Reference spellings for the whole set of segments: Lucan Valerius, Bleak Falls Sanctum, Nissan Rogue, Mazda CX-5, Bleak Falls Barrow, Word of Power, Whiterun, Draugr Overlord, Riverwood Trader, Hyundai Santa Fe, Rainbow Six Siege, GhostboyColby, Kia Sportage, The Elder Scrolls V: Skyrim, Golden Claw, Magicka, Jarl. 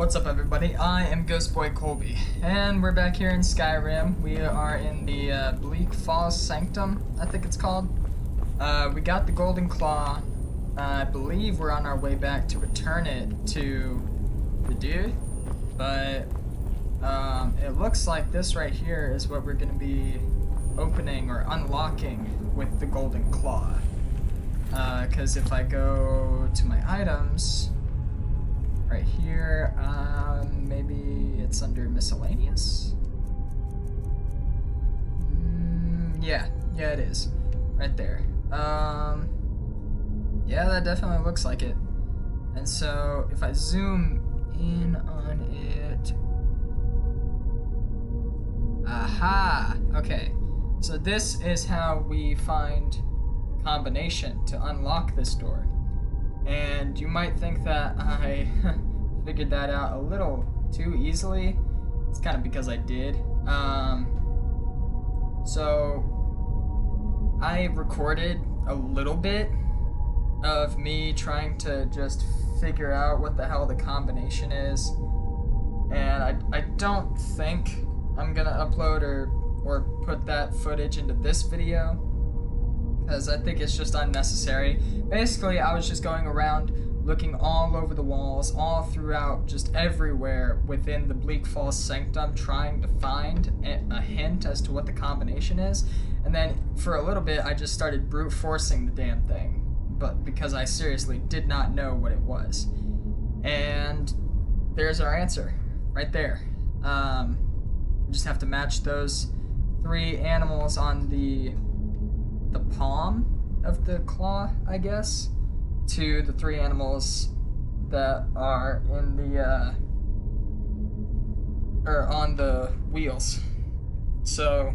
What's up, everybody? I am GhostboyColby, and we're back here in Skyrim. We are in the Bleak Falls Sanctum, I think it's called. We got the Golden Claw. I believe we're on our way back to return it to the dude, but it looks like this right here is what we're going to be opening or unlocking with the Golden Claw. Because if I go to my items right here, maybe it's under miscellaneous? Yeah, it is. Right there. Yeah, that definitely looks like it. And so, if I zoom in on it... Aha! Okay. So this is how we find combination to unlock this door, and you might think that I figured that out a little too easily. It's kind of because I did. So I recorded a little bit of me trying to just figure out what the hell the combination is, and I don't think I'm gonna upload or put that footage into this video, because I think it's just unnecessary. Basically, I was just going around looking all over the walls, all throughout, just everywhere within the Bleak Falls Sanctum, trying to find a hint as to what the combination is. And then for a little bit, I just started brute forcing the damn thing, but because I seriously did not know what it was. And there's our answer, right there. We just have to match those three animals on the palm of the claw, I guess, to the three animals that are in the, or on the wheels. So,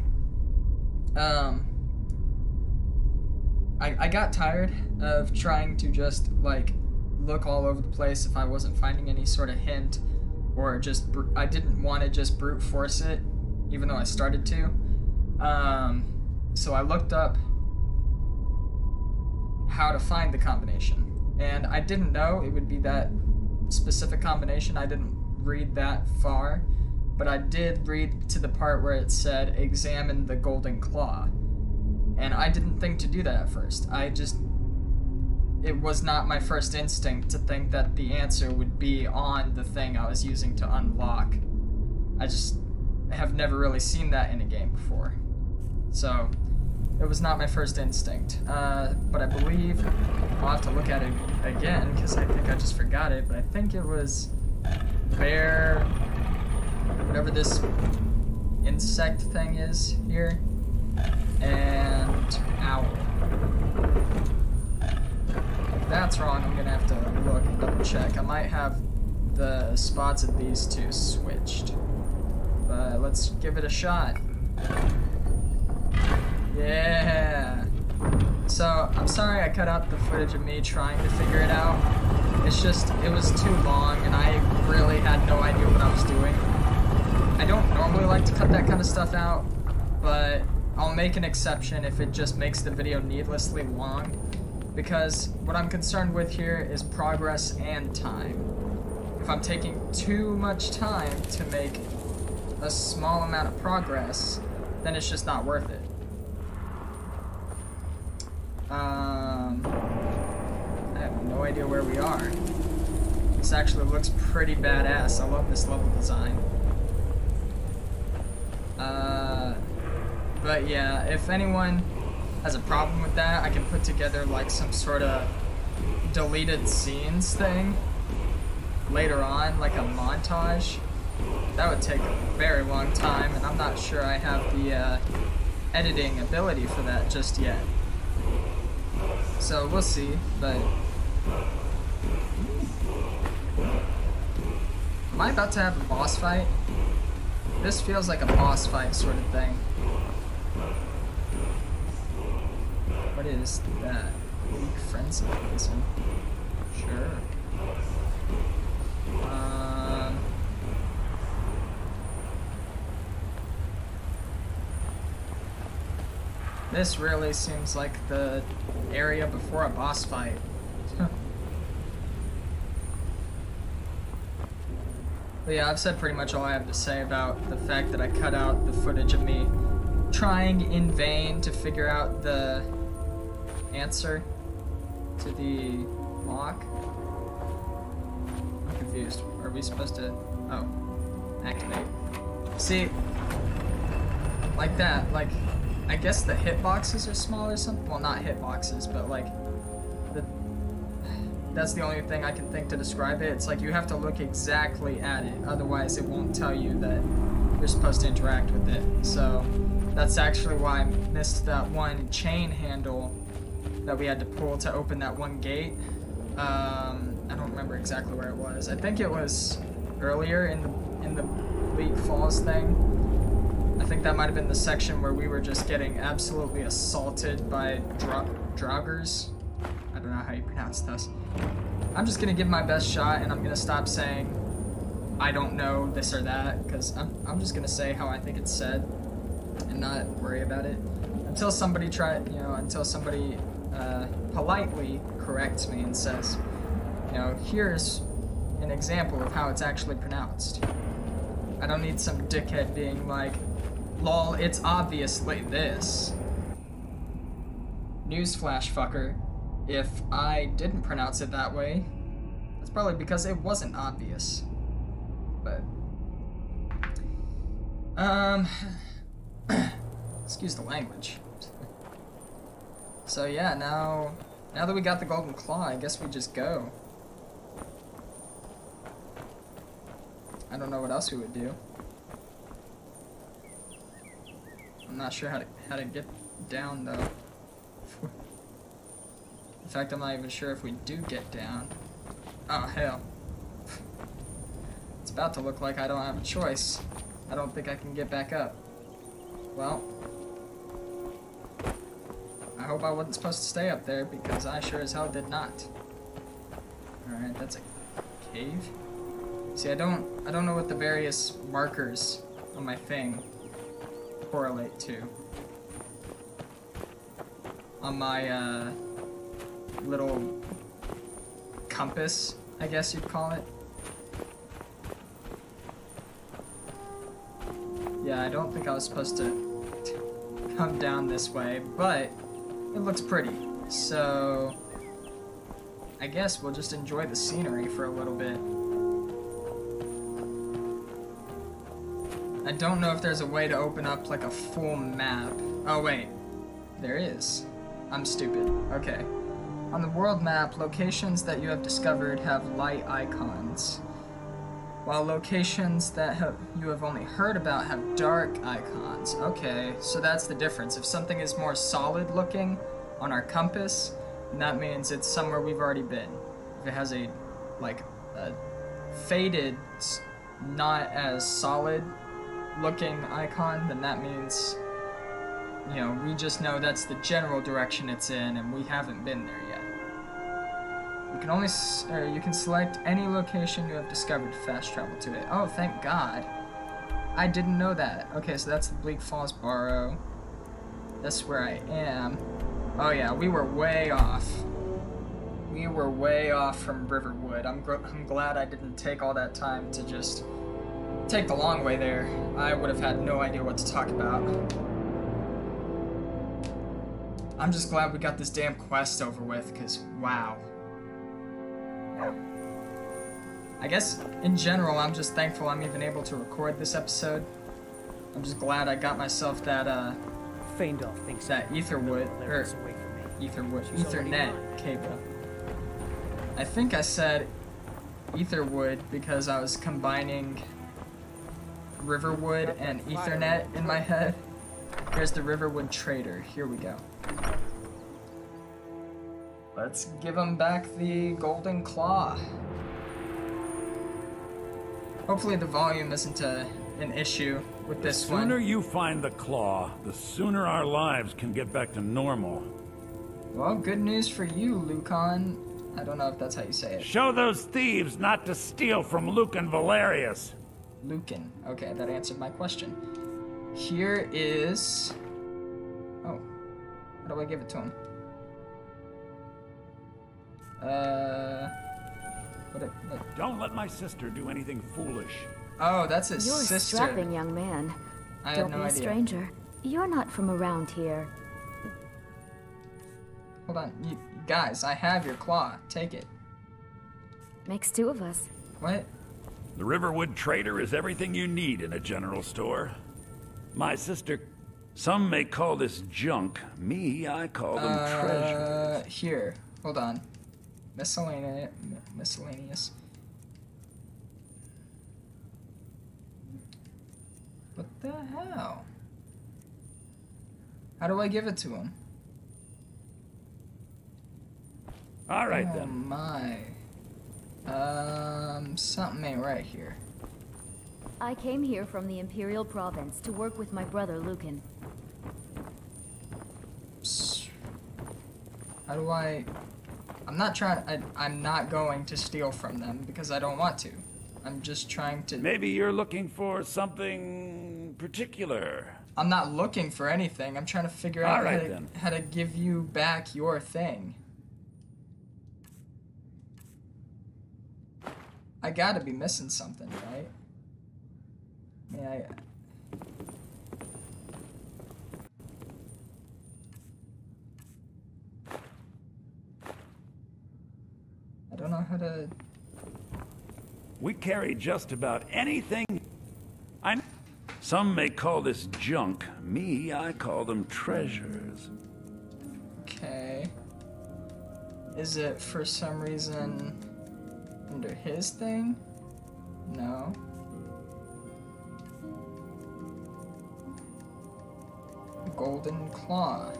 I got tired of trying to just, like, look all over the place if I wasn't finding any sort of hint, or just, I didn't want to just brute force it, even though I started to. So I looked up how to find the combination, and I didn't know it would be that specific combination. I didn't read that far, but I did read to the part where it said examine the Golden Claw, and I didn't think to do that at first. It was not my first instinct to think that the answer would be on the thing I was using to unlock. I just have never really seen that in a game before, so it was not my first instinct, but I believe I'll have to look at it again, because I think I just forgot it, but I think it was bear, whatever this insect thing is here, and owl. If that's wrong, I'm going to have to look and double check. I might have the spots of these two switched, but let's give it a shot. Yeah! So, I'm sorry I cut out the footage of me trying to figure it out. It's just, it was too long and I really had no idea what I was doing. I don't normally like to cut that kind of stuff out, but I'll make an exception if it just makes the video needlessly long, because what I'm concerned with here is progress and time. If I'm taking too much time to make a small amount of progress, then it's just not worth it. I have no idea where we are. This actually looks pretty badass. I love this level design. But yeah, if anyone has a problem with that, I can put together like some sort of deleted scenes thing later on, like a montage. That would take a very long time, and I'm not sure I have the editing ability for that just yet. So we'll see, but am I about to have a boss fight? This feels like a boss fight sort of thing. What is that? Weak frenzy, this one. Sure. This really seems like the area before a boss fight. But yeah, I've said pretty much all I have to say about the fact that I cut out the footage of me trying in vain to figure out the answer to the lock. I'm confused. Are we supposed to... oh. Activate. See? Like that. Like, I guess the hitboxes are small or something. Well, not hitboxes, but like... that's the only thing I can think to describe it. It's like you have to look exactly at it, otherwise it won't tell you that you're supposed to interact with it. So that's actually why I missed that one chain handle that we had to pull to open that one gate. I don't remember exactly where it was. I think it was earlier in the Bleak Falls thing. I think that might have been the section where we were just getting absolutely assaulted by Draugrs. I don't know how you pronounce this. I'm just gonna give my best shot, and I'm gonna stop saying I don't know this or that, because I'm just gonna say how I think it's said and not worry about it until somebody politely corrects me and says, you know, here's an example of how it's actually pronounced. I don't need some dickhead being like, lol, it's obviously this. Newsflash, fucker. If I didn't pronounce it that way, that's probably because it wasn't obvious. But, excuse the language. So yeah, now that we got the Golden Claw, I guess we just go. I don't know what else we would do. I'm not sure how to get down though. In fact, I'm not even sure if we do get down. Oh, hell. It's about to look like I don't have a choice. I don't think I can get back up. Well, I hope I wasn't supposed to stay up there, because I sure as hell did not. Alright, that's a cave. See, I don't know what the various markers on my thing correlate to. On my, little compass, I guess you'd call it. Yeah, I don't think I was supposed to come down this way, but it looks pretty. So I guess we'll just enjoy the scenery for a little bit. I don't know if there's a way to open up like a full map. Oh wait, there is. I'm stupid. Okay. On the world map, locations that you have discovered have light icons, while locations that you have only heard about have dark icons. Okay, so that's the difference. If something is more solid looking on our compass, then that means it's somewhere we've already been. If it has a, like, a faded, not as solid looking icon, then that means, you know, we just know that's the general direction it's in, and we haven't been there yet. You can only, you can select any location you have discovered to fast travel to it. Oh, thank God. I didn't know that. Okay, so that's the Bleak Falls Barrow. That's where I am. Oh yeah, we were way off. We were way off from Riverwood. I'm glad I didn't take all that time to just take the long way there. I would have had no idea what to talk about. I'm just glad we got this damn quest over with, because, wow. I guess, in general, I'm just thankful I'm even able to record this episode. I'm just glad I got myself that, Feindolf thinks that Ethernet cable. I think I said Etherwood because I was combining Riverwood and Ethernet in my head. Here's the Riverwood Trader. Here we go. Let's give him back the Golden Claw. Hopefully the volume isn't an issue with this one. The sooner you find the claw, the sooner our lives can get back to normal. Well, good news for you, Lucan. I don't know if that's how you say it. Show those thieves not to steal from Lucan Valerius. Lucan. Okay, that answered my question. Here is... oh. How do I give it to him? Look. Don't let my sister do anything foolish. Oh, that's his sister. You're a strapping young man. I have no idea. Don't be a stranger. You're not from around here. Hold on. You, guys, I have your claw. Take it. Makes two of us. What? The Riverwood Trader is everything you need in a general store. My sister... Some may call this junk. Me, I call them treasures. Here. Hold on. Miscellaneous. What the hell? How do I give it to him? All right, then. Oh, my. Something ain't right here. I came here from the Imperial Province to work with my brother, Lucan. How do I... I'm not going to steal from them because I don't want to. I'm just trying to... Maybe you're looking for something particular. I'm not looking for anything. I'm trying to figure out how to give you back your thing. I gotta be missing something, right? Yeah. I don't know how to... We carry just about anything. Some may call this junk. Me, I call them treasures. Okay. Is it for some reason... under his thing? No. Golden Claw.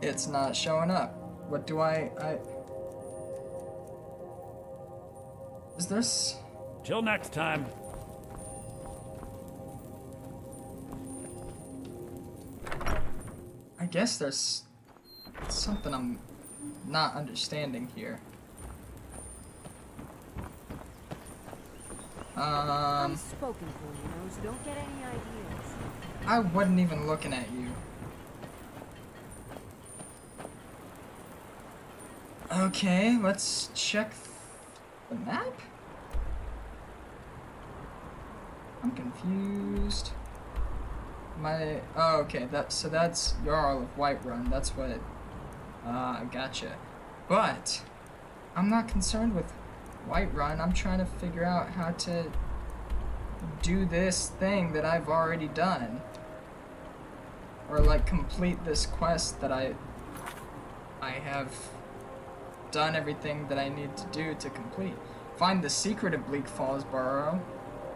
It's not showing up. What do I... Is this... Till next time. I guess there's something I'm not understanding here. Unspoken for you, Nose. Don't get any ideas. I wasn't even looking at you. Okay, let's check the map. I'm confused. Okay. That's Jarl of Whiterun. That's what. Gotcha. But I'm not concerned with Whiterun. I'm trying to figure out how to do this thing that I've already done, or like complete this quest that I have done everything that I need to do to complete. Find the secret of Bleak Falls Barrow.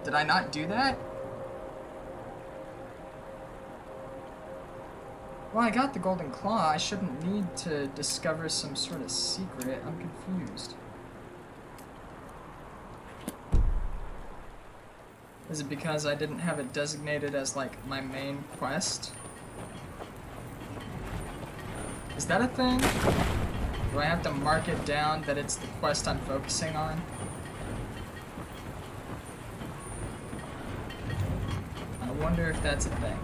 Did I not do that? Well, I got the Golden Claw. I shouldn't need to discover some sort of secret. I'm confused. Is it because I didn't have it designated as, like, my main quest? Is that a thing? Do I have to mark it down that it's the quest I'm focusing on? I wonder if that's a thing.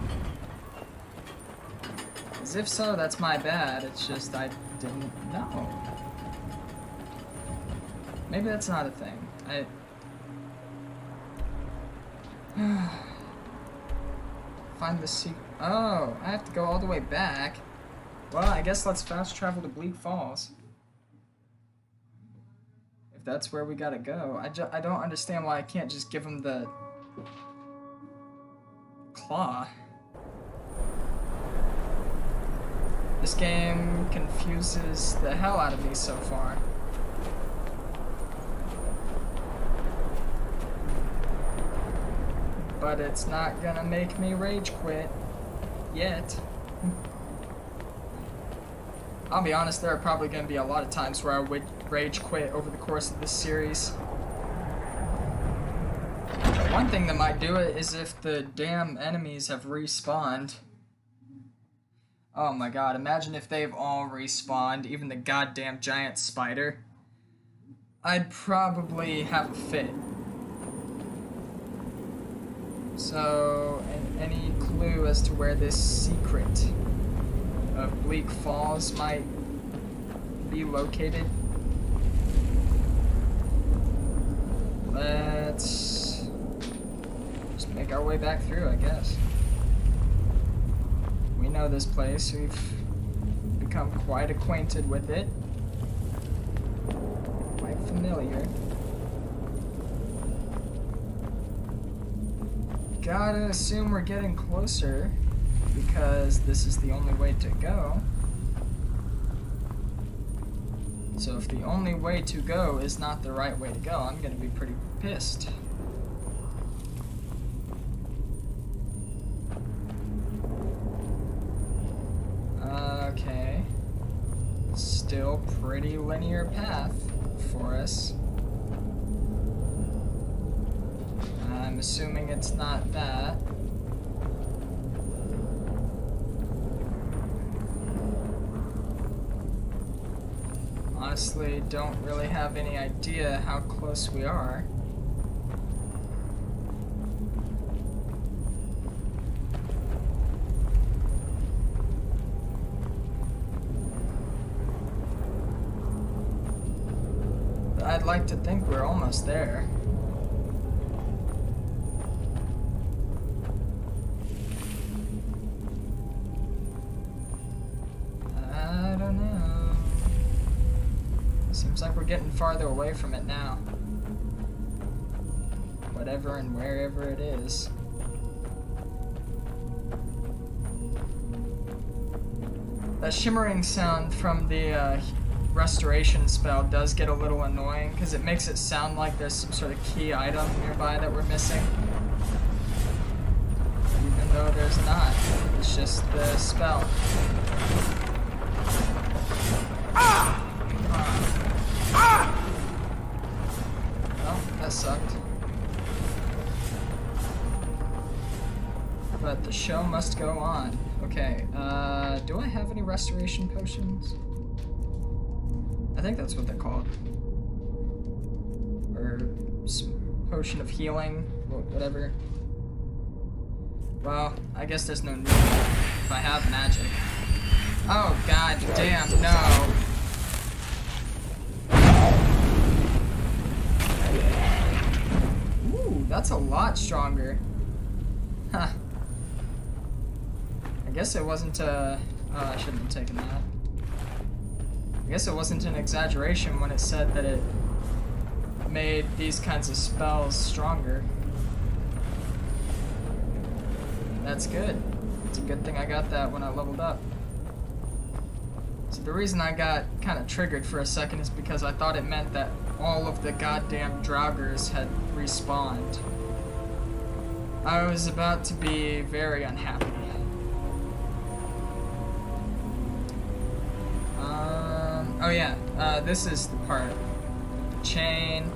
Because if so, that's my bad. It's just I didn't know. Maybe that's not a thing. Find the secret. Oh, I have to go all the way back. Well, I guess let's fast travel to Bleak Falls. If that's where we gotta go. I don't understand why I can't just give him the claw. This game confuses the hell out of me so far. But it's not gonna make me rage quit yet. I'll be honest, there are probably gonna be a lot of times where I would rage quit over the course of this series. But one thing that might do it is if the damn enemies have respawned. Oh my god, imagine if they've all respawned, even the goddamn giant spider. I'd probably have a fit. So, any clue as to where this secret of Bleak Falls might be located? make our way back through, I guess. We know this place. We've become quite acquainted with it. Quite familiar. Gotta assume we're getting closer, because this is the only way to go. So if the only way to go is not the right way to go, I'm gonna be pretty pissed. Okay. Still pretty linear path for us. I'm assuming it's not that. Honestly, don't really have any idea how close we are. But I'd like to think we're almost there. Getting farther away from it now. Whatever and wherever it is. That shimmering sound from the restoration spell does get a little annoying because it makes it sound like there's some sort of key item nearby that we're missing. Even though there's not. It's just the spell. Sucked. But the show must go on. Okay, do I have any restoration potions? I think that's what they're called. Or potion of healing, whatever. Well, I guess there's no need if I have magic. Oh, god damn, no. That's a lot stronger. Huh. I guess it wasn't a... Oh, I shouldn't have taken that. I guess it wasn't an exaggeration when it said that it made these kinds of spells stronger. That's good. It's a good thing I got that when I leveled up. So the reason I got kind of triggered for a second is because I thought it meant that all of the goddamn Draugrs had respawned. I was about to be very unhappy. Oh yeah, this is the part. The chain.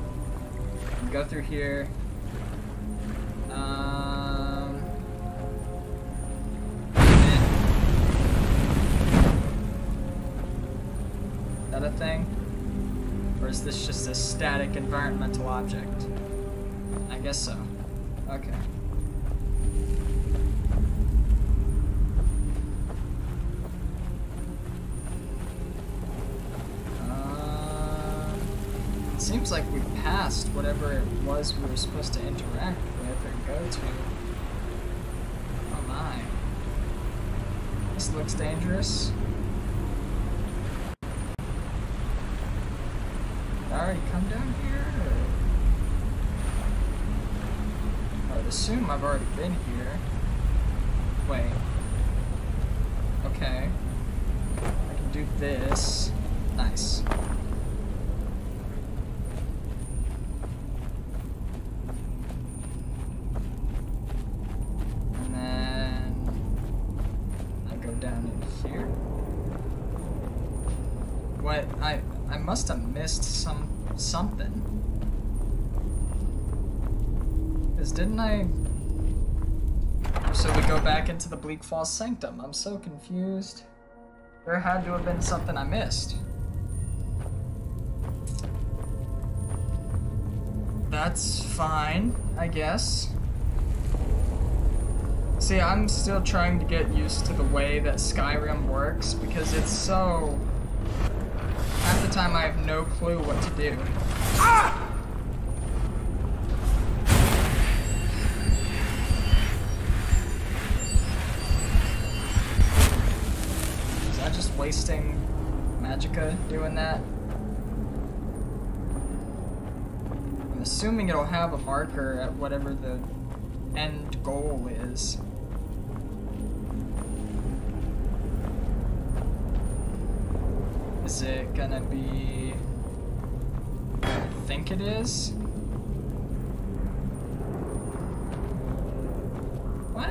You go through here. Is that a thing? Or is this just a static environmental object? I guess so. Okay. It seems like we passed whatever it was we were supposed to interact with or go to. Oh my. This looks dangerous. Already come down here? Or... I would assume I've already been here. Wait. Okay. I can do this. Nice. And then... I go down in here. What? I must have missed something. Because didn't I... So we go back into the Bleak Falls Sanctum. I'm so confused. There had to have been something I missed. That's fine, I guess. See, I'm still trying to get used to the way that Skyrim works because it's so... Half the time I have no clue what to do. Ah! wasting Magicka doing that. I'm assuming it'll have a marker at whatever the end goal is. Is it gonna be... I think it is? What?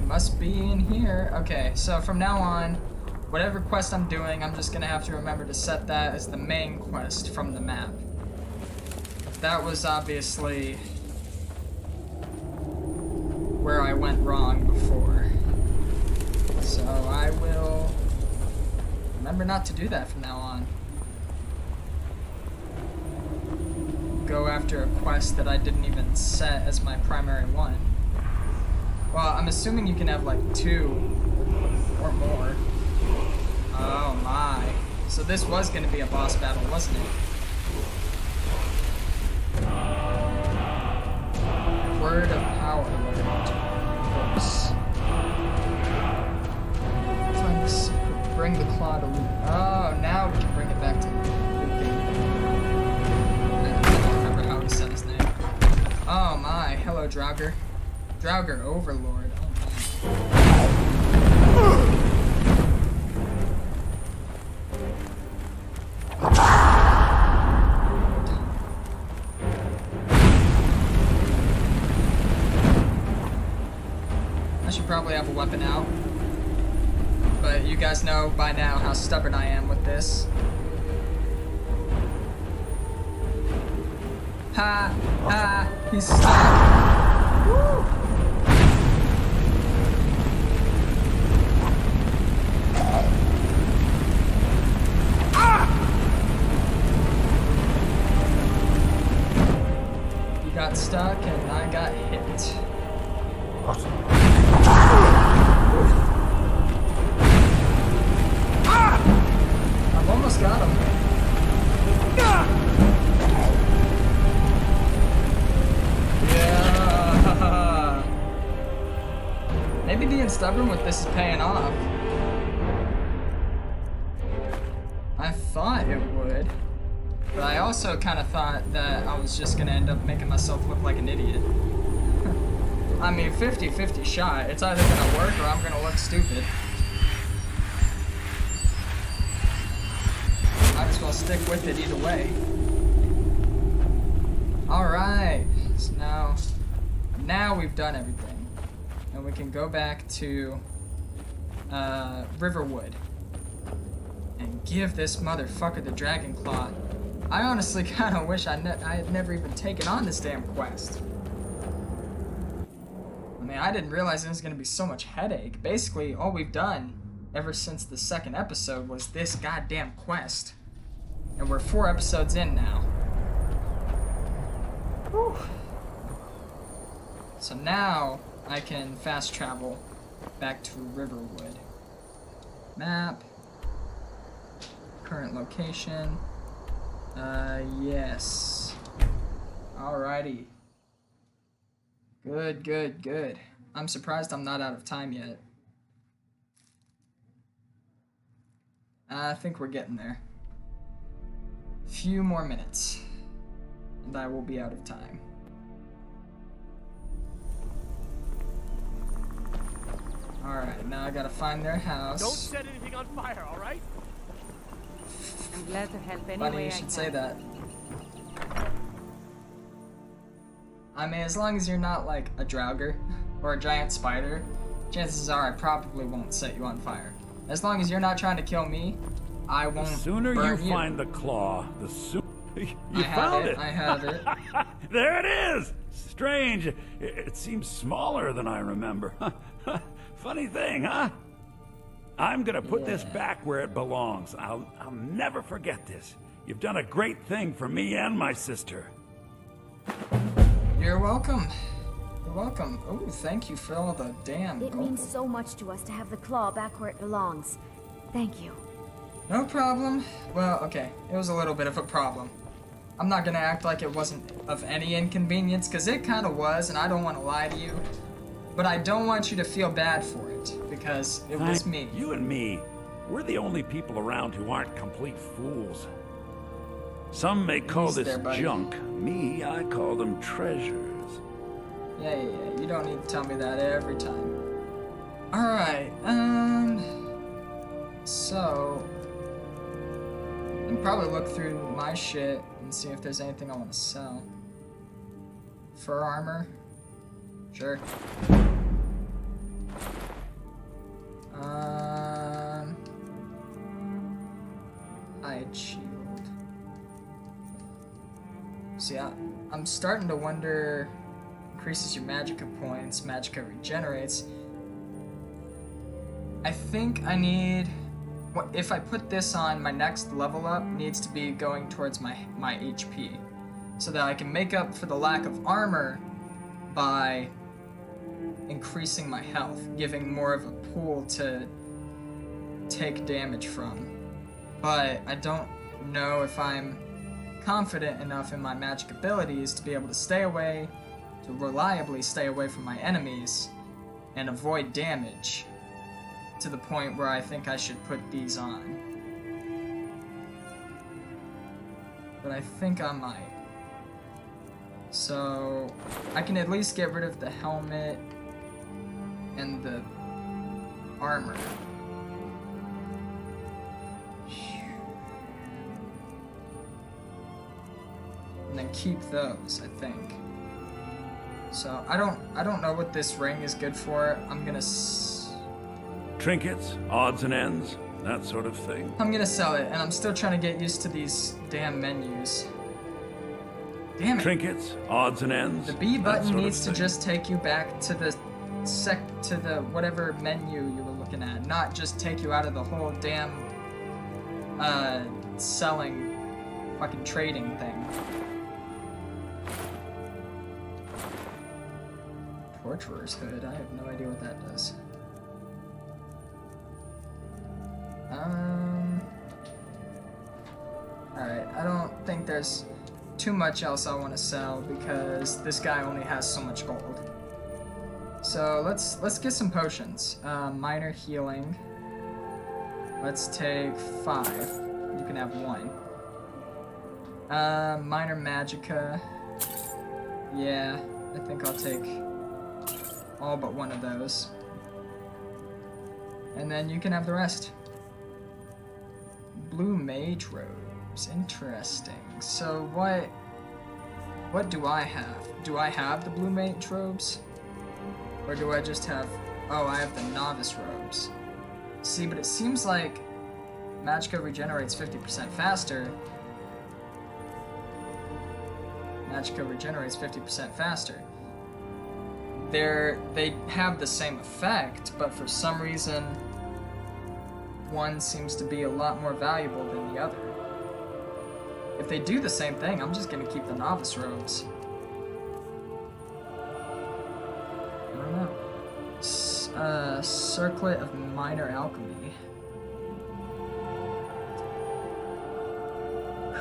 It must be in here. Okay, so from now on, whatever quest I'm doing, I'm just gonna have to remember to set that as the main quest from the map. That was obviously where I went wrong before. So I will remember not to do that from now on. Go after a quest that I didn't even set as my primary one. Well, I'm assuming you can have like two or more. Oh my. So this was going to be a boss battle, wasn't it? Word of Power, of course. Bring the claw to Luke. Oh, now we can bring it back to Luke. I don't remember how he said his name. Oh my, hello Draugr. Draugr Overlord. I should probably have a weapon out. But you guys know by now how stubborn I am with this. Ha! Ha! He's stuck! Woo! Ah! You got stuck and I got hit. Stubborn with this is paying off. I thought it would, but I also kind of thought that I was just gonna end up making myself look like an idiot. I mean, 50-50 shot. It's either gonna work or I'm gonna look stupid. Might as well stick with it either way. Alright, so now we've done everything. And we can go back to Riverwood and give this motherfucker the Dragon Claw. I honestly kind of wish I had never even taken on this damn quest. I mean, I didn't realize it was going to be so much headache. Basically, all we've done ever since the second episode was this goddamn quest. And we're 4 episodes in now. Whew. So now... I can fast travel back to Riverwood. Map. Current location. Yes. Alrighty. Good, good, good. I'm surprised I'm not out of time yet. I think we're getting there. Few more minutes. And I will be out of time. Alright, now I gotta find their house. Don't set anything on fire, alright? I'm glad to help anyway. Funny you should say that. I mean, as long as you're not like a Draugr or a giant spider, chances are I probably won't set you on fire. As long as you're not trying to kill me, I won't. The sooner burn you find the claw, the sooner you found it. I have it. There it is! Strange. It seems smaller than I remember. Funny thing, huh? I'm gonna put this back where it belongs. I'll never forget this. You've done a great thing for me and my sister. You're welcome. You're welcome. Oh, thank you for all the damn. It means so much to us to have the claw back where it belongs. Thank you. No problem. Well, okay. It was a little bit of a problem. I'm not gonna act like it wasn't of any inconvenience, because it kind of was, and I don't want to lie to you. But I don't want you to feel bad for it, because it was me. You and me, we're the only people around who aren't complete fools. Some may call this junk. Me, I call them treasures. Yeah. You don't need to tell me that every time. Alright, so... I can probably look through my shit and see if there's anything I want to sell. Fur armor? Sure. Hide shield. See, I'm starting to wonder... Increases your magicka points, magicka regenerates. I think I need, if I put this on, my next level up needs to be going towards my HP, so that I can make up for the lack of armor by increasing my health, giving more of a pool to take damage from. But I don't know if I'm confident enough in my magic abilities to be able to reliably stay away from my enemies and avoid damage, to the point where I think I should put these on. But I think I might. So I can at least get rid of the helmet and the armor. And then keep those, I think. So I don't know what this ring is good for. I'm gonna trinkets, odds and ends, that sort of thing. I'm gonna sell it, and I'm still trying to get used to these damn menus. Damn it. Trinkets, odds and ends. The B button needs to just take you back to the whatever menu you were looking at, not just take you out of the whole damn selling fucking trading thing. Torturer's hood, I have no idea what that does. Alright, I don't think there's too much else I want to sell because this guy only has so much gold. So let's get some potions. Minor healing. Let's take 5. You can have 1. Minor magicka. Yeah, I think I'll take all but 1 of those. And then you can have the rest. Blue mage robes, interesting. So what do I have? Do I have the blue mage robes? Or do I just have, oh, I have the novice robes. See, but it seems like magicka regenerates 50% faster. Magicka regenerates 50% faster. They have the same effect, but for some reason, one seems to be a lot more valuable than the other. If they do the same thing, I'm just gonna keep the novice robes. I don't know. Circlet of Minor Alchemy.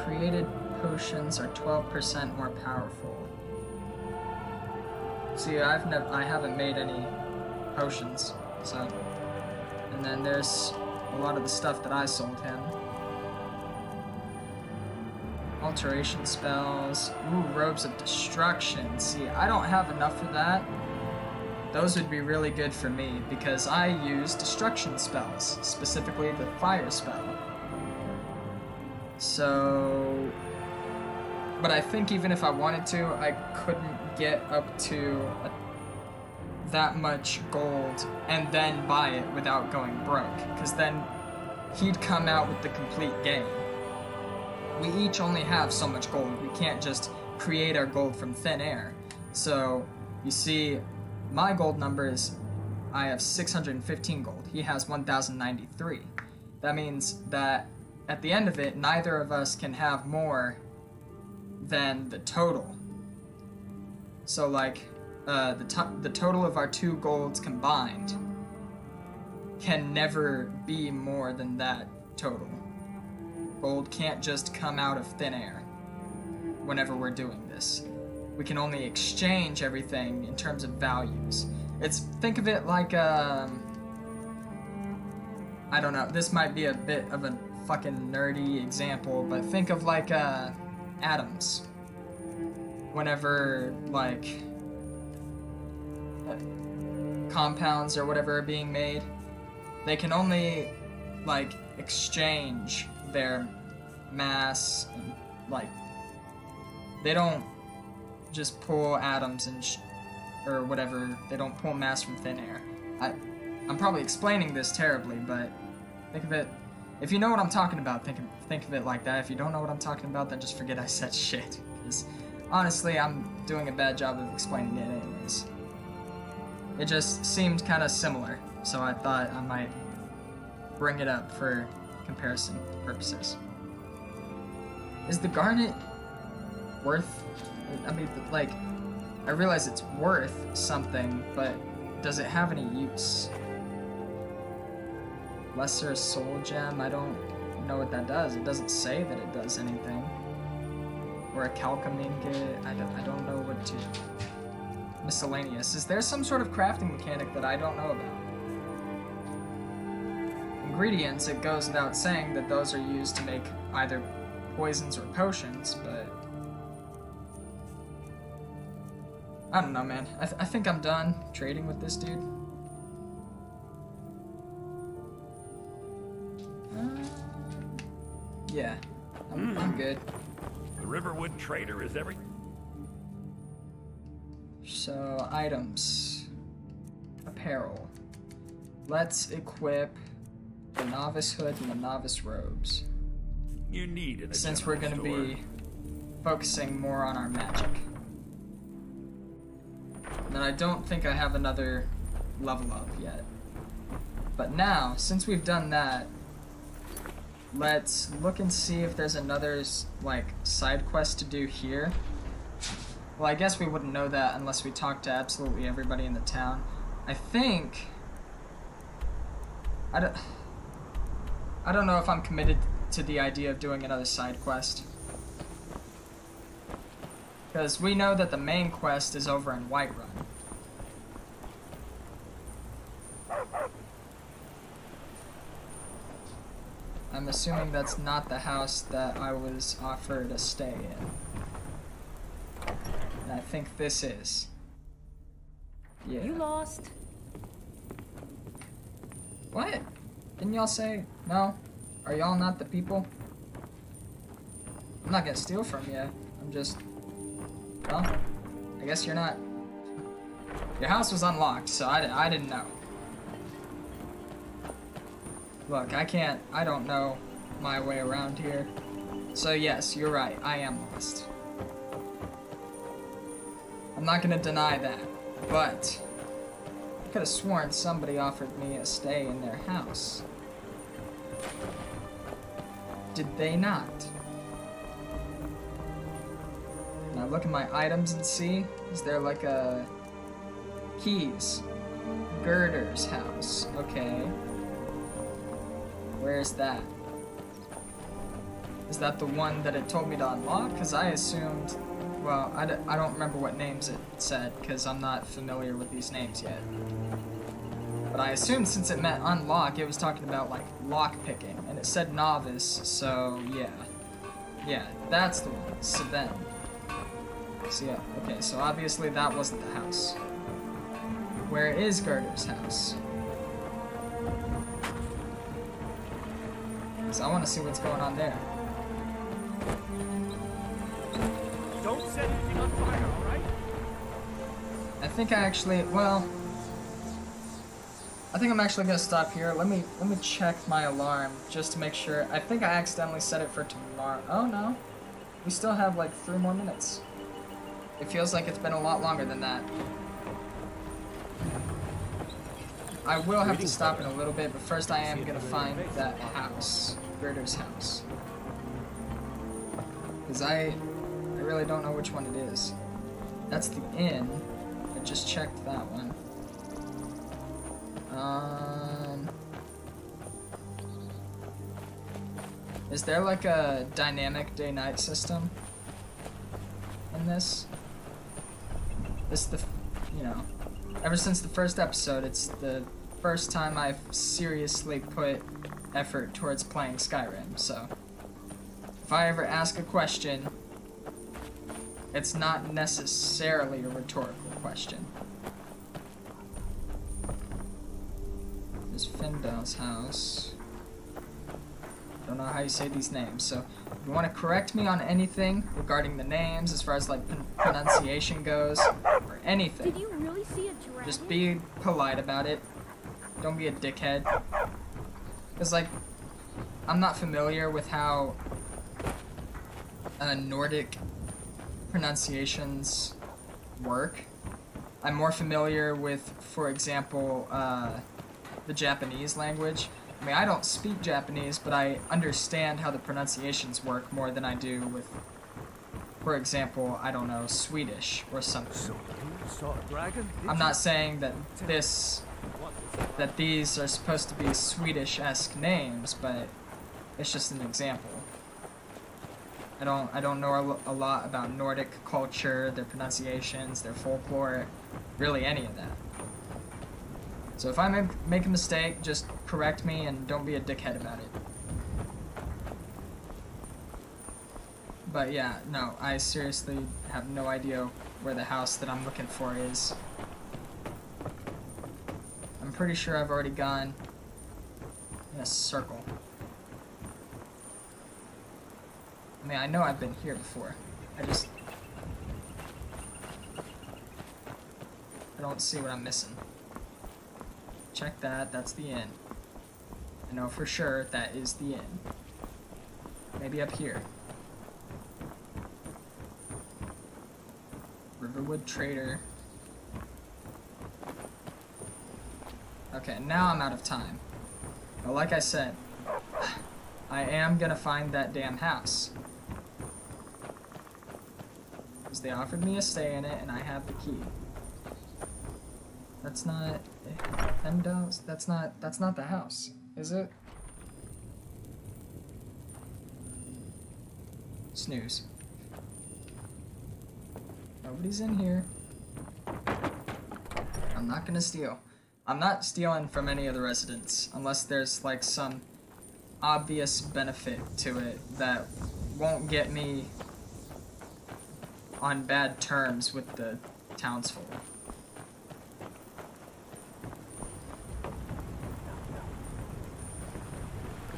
Created potions are 12% more powerful. See, I haven't made any potions, so. And then there's a lot of the stuff that I sold him. Alteration spells. Ooh, robes of destruction. See, I don't have enough for that. Those would be really good for me because I use destruction spells, specifically the fire spell. So, but I think even if I wanted to, I couldn't get up to that much gold and then buy it without going broke, because then he'd come out with the complete game. We each only have so much gold. We can't just create our gold from thin air. So you see, my gold number is, I have 615 gold. He has 1093. That means that at the end of it, neither of us can have more than the total. So like, the total of our 2 golds combined can never be more than that total. Gold can't just come out of thin air whenever we're doing this. We can only exchange everything in terms of values. It's, think of it like, I don't know, this might be a bit of a fucking nerdy example, but think of like, atoms. Whenever, like, compounds or whatever are being made, they can only, like, exchange their mass, and, like, they don't just pull atoms and or whatever, they don't pull mass from thin air. I'm probably explaining this terribly, but think of it, if you know what I'm talking about, think of it like that. If you don't know what I'm talking about, then just forget I said shit, because honestly, I'm doing a bad job of explaining it anyways. It just seemed kind of similar, so I thought I might bring it up for comparison purposes. Is the garnet worth, I mean, like, I realize it's worth something, but does it have any use? Lesser soul gem, I don't know what that does. It doesn't say that it does anything. Or a calcum ingot, I don't know what to... Miscellaneous. Is there some sort of crafting mechanic that I don't know about? Ingredients, it goes without saying that those are used to make either poisons or potions, but... I don't know, man. I think I'm done trading with this dude. Yeah, I'm good. The Riverwood Trader is every... So, items. Apparel. Let's equip the novice hood and the novice robes. You need it. Since we're going to be focusing more on our magic. And I don't think I have another level up yet. But now, since we've done that, let's look and see if there's another, like, side quest to do here. Well, I guess we wouldn't know that unless we talked to absolutely everybody in the town. I think... I don't know if I'm committed to the idea of doing another side quest. Because we know that the main quest is over in Whiterun. I'm assuming that's not the house that I was offered a stay in. And I think this is. Yeah. You lost. What? Didn't y'all say no? Are y'all not the people? I'm not gonna steal from you. I'm just... Well, I guess you're not. Your house was unlocked, so I didn't know. Look, I don't know my way around here. So yes, you're right, I am lost. I'm not gonna deny that, but I could have sworn somebody offered me a stay in their house. Did they not? I look at my items and see, is there like a... Keys. Girder's house. Okay. Where is that? Is that the one that it told me to unlock? Because I assumed... Well, I don't remember what names it said, because I'm not familiar with these names yet. But I assumed since it meant unlock, it was talking about, like, lock picking. And it said novice, so yeah. Yeah, that's the one. So then... So yeah, okay, so obviously that wasn't the house. Where is Garder's house? So I want to see what's going on there. Don't set anything on fire, alright? I think I actually, well... I think I'm actually going to stop here. Let me check my alarm just to make sure. I think I accidentally set it for tomorrow. Oh no. We still have like 3 more minutes. It feels like it's been a lot longer than that. I will have to stop in a little bit, but first I am gonna find that house. Girder's house. Because I really don't know which one it is. That's the inn. I just checked that one. Is there like a dynamic day-night system in this? This, you know, Ever since the first episode, it's the first time I've seriously put effort towards playing Skyrim, so if I ever ask a question, it's not necessarily a rhetorical question. There's Findal's house. Don't know how you say these names, so if you want to correct me on anything regarding the names, as far as like pronunciation goes, or anything, did you really see a dragon? Just be polite about it. Don't be a dickhead. Because, like, I'm not familiar with how Nordic pronunciations work. I'm more familiar with, for example, the Japanese language. I mean, I don't speak Japanese, but I understand how the pronunciations work more than I do with, for example, I don't know, Swedish or something. So you saw a dragon? I'm not saying that these are supposed to be Swedish-esque names, but it's just an example. I don't know a lot about Nordic culture, their pronunciations, their folklore, really any of that. So if I make a mistake, just correct me and don't be a dickhead about it. But yeah, no, I seriously have no idea where the house that I'm looking for is. I'm pretty sure I've already gone in a circle. I mean, I know I've been here before. I don't see what I'm missing. Check that, that's the inn. I know for sure that is the inn. Maybe up here. Riverwood Trader. Okay, now I'm out of time. But like I said, I am gonna find that damn house. Because they offered me a stay in it and I have the key. That's not Fendal's, that's not the house, is it? Snooze. Nobody's in here. I'm not gonna steal. I'm not stealing from any of the residents, unless there's like some obvious benefit to it that won't get me on bad terms with the townsfolk.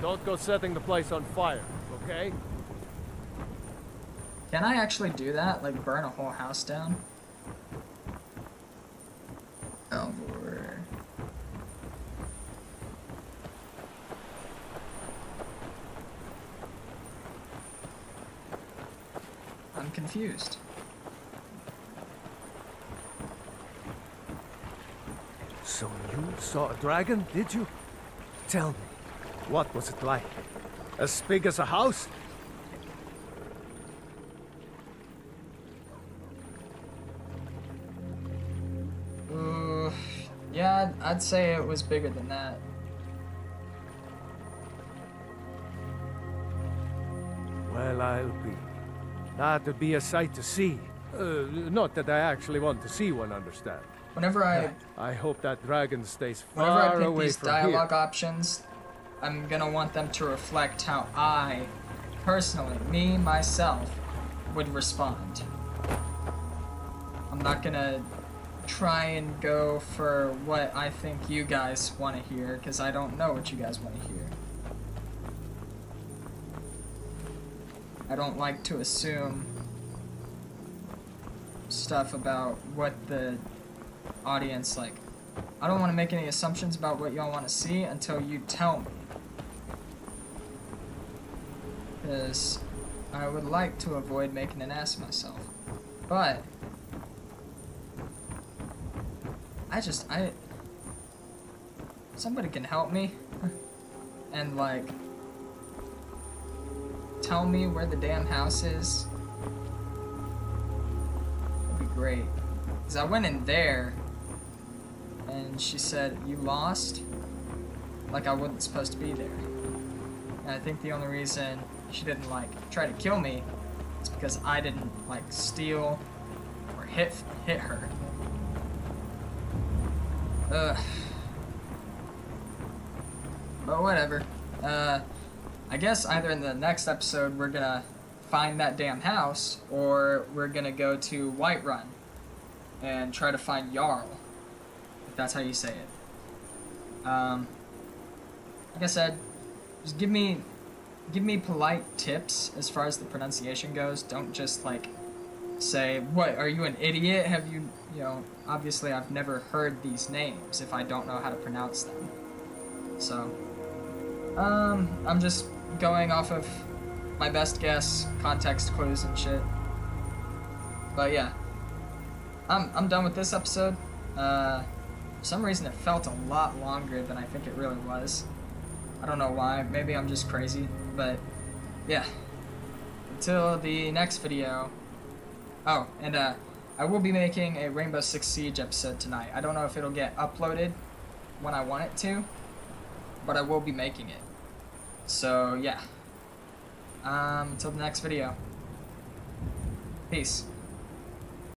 Don't go setting the place on fire, okay? Can I actually do that? Like burn a whole house down? Oh. Confused. So you saw a dragon, did you? Tell me, what was it like? As big as a house? Yeah, I'd say it was bigger than that. Well, I'll be. That'd be a sight to see. Not that I actually want to see one, understand. Whenever I hope that dragon stays far away from here. Whenever I pick these dialogue options, I'm gonna want them to reflect how I, personally, me, myself, would respond. I'm not gonna try and go for what I think you guys want to hear, because I don't know what you guys want to hear. I don't like to assume stuff about what the audience like. I don't want to make any assumptions about what y'all want to see until you tell me. Because I would like to avoid making an ass of myself. But somebody can help me and like tell me where the damn house is. That'd be great. Because I went in there and she said, "You lost?" Like I wasn't supposed to be there. And I think the only reason she didn't like try to kill me is because I didn't like steal or hit her. But whatever. I guess either in the next episode we're gonna find that damn house, or we're gonna go to Whiterun and try to find Jarl, if that's how you say it. Like I said, just give me polite tips as far as the pronunciation goes. Don't just like say, "What, are you an idiot? Have you, you know, obviously I've never heard these names if I don't know how to pronounce them." So, I'm just going off of my best guess, context clues and shit. But yeah, I'm done with this episode. For some reason it felt a lot longer than I think it really was. I don't know why, maybe I'm just crazy, but yeah. Until the next video. Oh, and I will be making a Rainbow Six Siege episode tonight. I don't know if it'll get uploaded when I want it to, but I will be making it. So yeah. Until the next video. Peace.